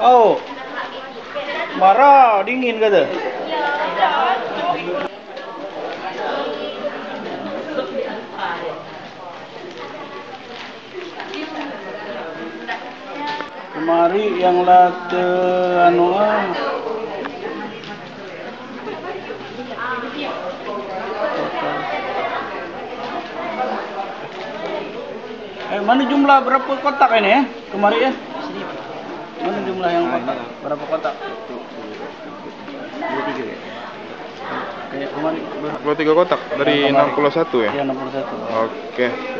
Oh, marah dingin kata. Kemari yang late anu lah. Mana jumlah berapa kotak ini ya? Kemari ya? Mana jumlah yang kotak? Berapa kotak? 23 ya? Kayak kemari 23 kotak dari 61 ya? Iya 61. Oke.